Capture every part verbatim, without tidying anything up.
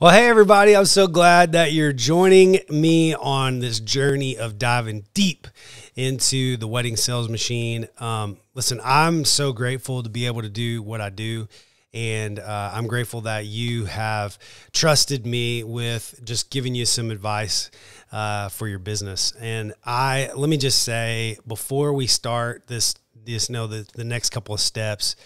Well, hey, everybody. I'm so glad that you're joining me on this journey of diving deep into the wedding sales machine. Um, listen, I'm so grateful to be able to do what I do. And uh, I'm grateful that you have trusted me with just giving you some advice uh, for your business. And I, let me just say, before we start this, this, you know, the, the next couple of steps,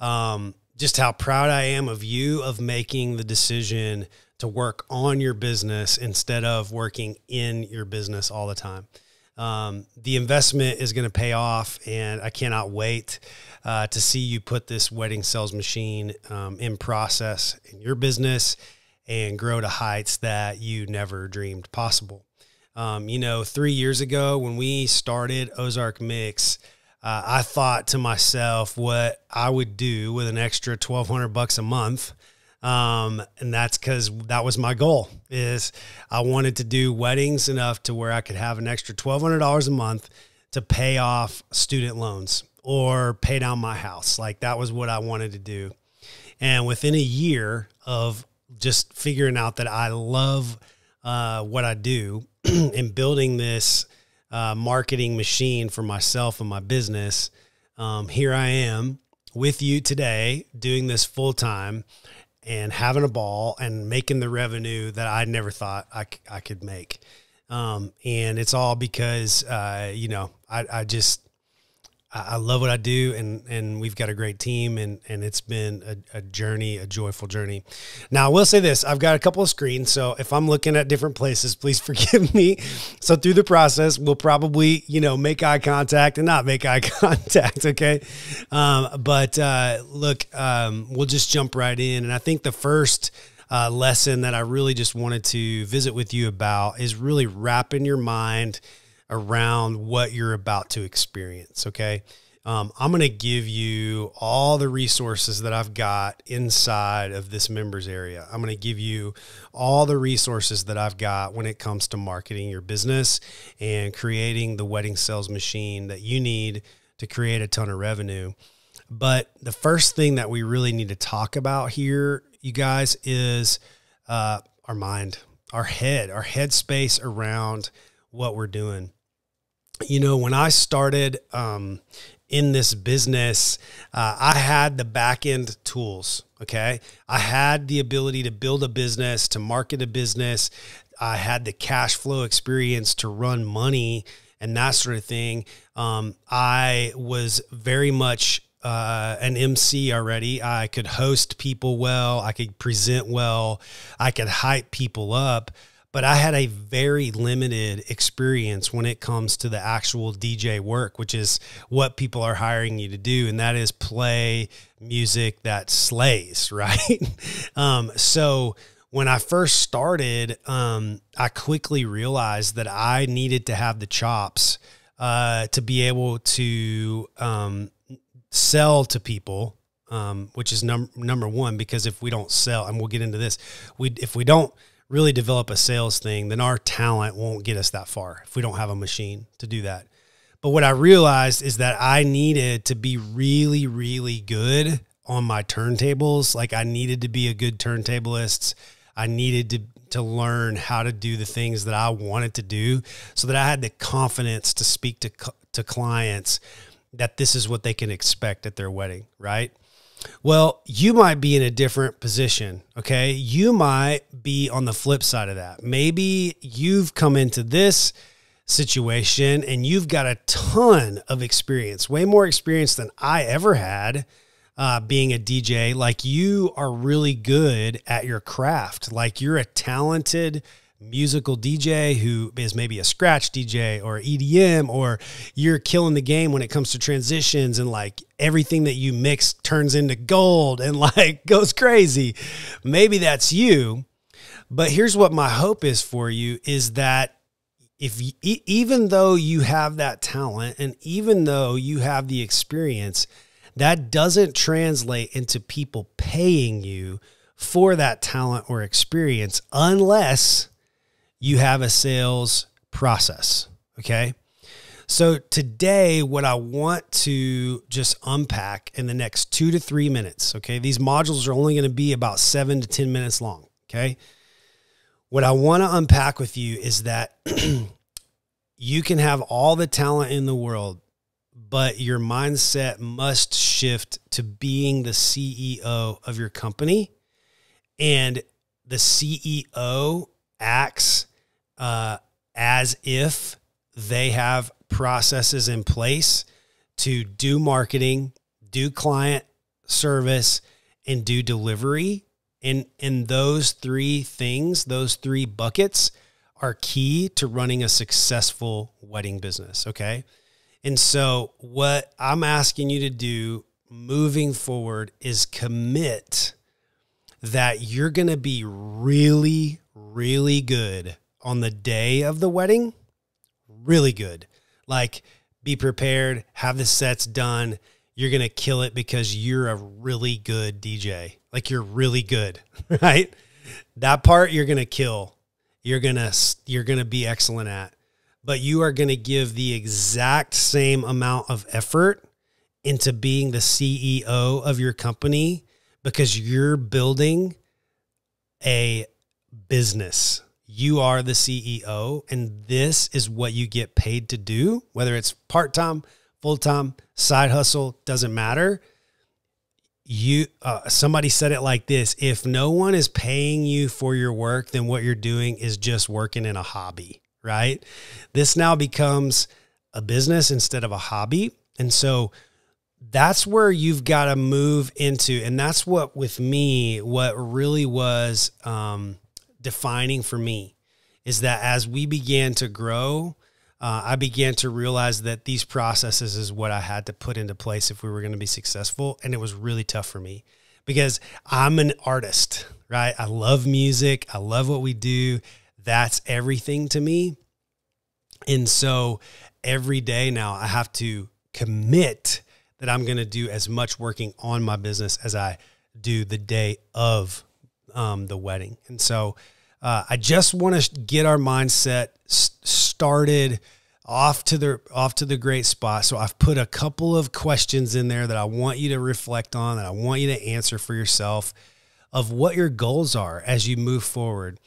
um, just how proud I am of you of making the decision to work on your business instead of working in your business all the time. Um, the investment is going to pay off, and I cannot wait uh, to see you put this wedding sales machine um, in process in your business and grow to heights that you never dreamed possible. Um, you know, three years ago when we started Ozark Mix, uh, I thought to myself what I would do with an extra twelve hundred bucks a month. Um, and that's because that was my goal, is I wanted to do weddings enough to where I could have an extra twelve hundred dollars a month to pay off student loans or pay down my house. Like, that was what I wanted to do. And within a year of just figuring out that I love, uh, what I do and building this, uh, marketing machine for myself and my business, um, here I am with you today doing this full time and having a ball and making the revenue that I never thought I, I could make. Um, and it's all because, uh, you know, I, I just, I love what I do, and, and we've got a great team, and, and it's been a, a journey, a joyful journey. Now, I will say this, I've got a couple of screens, so if I'm looking at different places, please forgive me. So through the process, we'll probably, you know, make eye contact and not make eye contact, okay? Um, but uh, look, um, we'll just jump right in. And I think the first uh, lesson that I really just wanted to visit with you about is really wrapping your mind around what you're about to experience. Okay. Um, I'm going to give you all the resources that I've got inside of this members area. I'm going to give you all the resources that I've got when it comes to marketing your business and creating the wedding sales machine that you need to create a ton of revenue. But the first thing that we really need to talk about here, you guys, is, uh, our mind, our head, our headspace around what we're doing. You know, when I started um, in this business, uh, I had the back end tools. Okay. I had the ability to build a business, to market a business. I had the cash flow experience to run money and that sort of thing. Um, I was very much uh, an M C already. I could host people well. I could present well. I could hype people up. But I had a very limited experience when it comes to the actual D J work, which is what people are hiring you to do. And that is play music that slays, right? um, so when I first started, um, I quickly realized that I needed to have the chops uh, to be able to um, sell to people, um, which is num number one, because if we don't sell, and we'll get into this, we if we don't really develop a sales thing, then our talent won't get us that far if we don't have a machine to do that. But what I realized is that I needed to be really, really good on my turntables. Like, I needed to be a good turntablist. I needed to, to learn how to do the things that I wanted to do so that I had the confidence to speak to, to clients that this is what they can expect at their wedding, right? Well, you might be in a different position, okay? You might be on the flip side of that. Maybe you've come into this situation and you've got a ton of experience, way more experience than I ever had uh, being a D J. Like, you are really good at your craft. Like, you're a talented musical D J who is maybe a scratch D J or E D M, or you're killing the game when it comes to transitions, and like everything that you mix turns into gold and like goes crazy. Maybe that's you, but here's what my hope is for you, is that if you, even though you have that talent and even though you have the experience, that doesn't translate into people paying you for that talent or experience unless you have a sales process, okay? So today, what I want to just unpack in the next two to three minutes, okay? These modules are only going to be about seven to ten minutes long, Okay. What I want to unpack with you is that you can have all the talent in the world, but your mindset must shift to being the C E O of your company. And the C E O acts uh, as if they have processes in place to do marketing, do client service, and do delivery. And, and those three things, those three buckets are key to running a successful wedding business, okay? And so what I'm asking you to do moving forward is commit that you're going to be really, really good on the day of the wedding. Really good. Like, be prepared, have the sets done. You're going to kill it because you're a really good D J. Like, you're really good, right? That part you're going to kill. You're going to, you're going to be excellent at, but you are going to give the exact same amount of effort into being the C E O of your company because you're building a business. You are the C E O, and this is what you get paid to do, whether it's part-time, full-time, side hustle, doesn't matter. You, uh, somebody said it like this: if no one is paying you for your work, then what you're doing is just working in a hobby, right? This now becomes a business instead of a hobby. And so that's where you've got to move into. And that's what, with me, what really was um, defining for me is that as we began to grow, Uh, I began to realize that these processes is what I had to put into place if we were going to be successful. And it was really tough for me because I'm an artist, right? I love music. I love what we do. That's everything to me. And so every day now I have to commit that I'm going to do as much working on my business as I do the day of um, the wedding. And so uh, I just want to get our mindset started. started off to the off to the great spot. So I've put a couple of questions in there that I want you to reflect on, that I want you to answer for yourself of what your goals are as you move forward.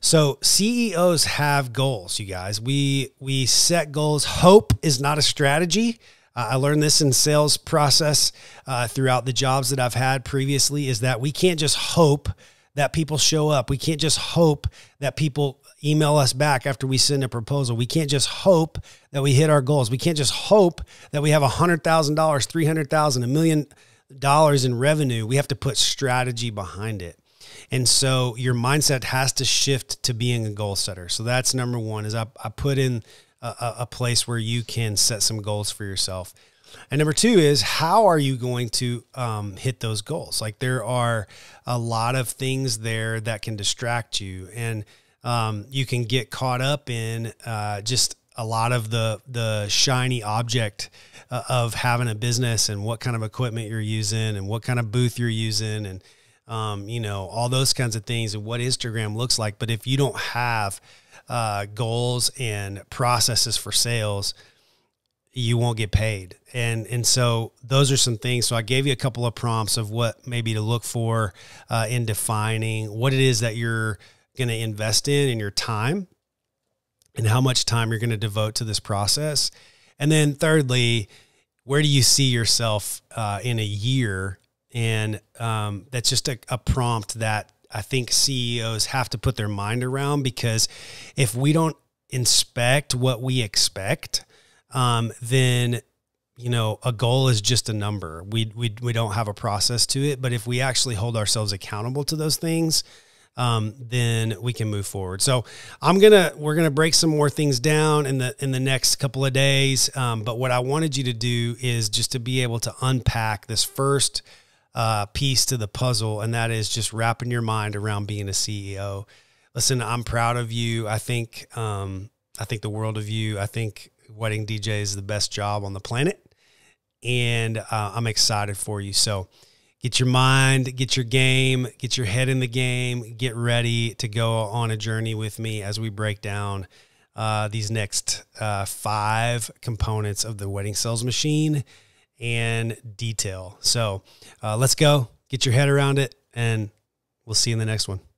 So C E Os have goals, you guys. We we set goals. Hope is not a strategy. Uh, I learned this in sales process uh, throughout the jobs that I've had previously, is that we can't just hope that people show up. We can't just hope that people email us back after we send a proposal. We can't just hope that we hit our goals. We can't just hope that we have one hundred thousand dollars, three hundred thousand dollars, a million dollars in revenue. We have to put strategy behind it. And so your mindset has to shift to being a goal setter. So that's number one, is I, I put in a, a place where you can set some goals for yourself. And number two is, how are you going to um, hit those goals? Like, there are a lot of things there that can distract you, and um, you can get caught up in uh, just a lot of the, the shiny object uh, of having a business, and what kind of equipment you're using, and what kind of booth you're using, and, um, you know, all those kinds of things, and what Instagram looks like. But if you don't have uh, goals and processes for sales, you won't get paid. And, and so those are some things. So I gave you a couple of prompts of what maybe to look for uh, in defining what it is that you're going to invest in, in your time, and how much time you're going to devote to this process. And then thirdly, where do you see yourself uh, in a year? And um, that's just a, a prompt that I think C E Os have to put their mind around, because if we don't inspect what we expect, Um, then, you know, a goal is just a number. We, we, we don't have a process to it. But if we actually hold ourselves accountable to those things, um, then we can move forward. So I'm going to, we're going to break some more things down in the, in the next couple of days. Um, but what I wanted you to do is just to be able to unpack this first, uh, piece to the puzzle. And that is just wrapping your mind around being a C E O. Listen, I'm proud of you. I think, um, I think the world of you. I think wedding D J is the best job on the planet, and uh, I'm excited for you. So get your mind, get your game, get your head in the game, get ready to go on a journey with me as we break down uh, these next uh, five components of the wedding sales machine in detail. So uh, let's go, get your head around it, and we'll see you in the next one.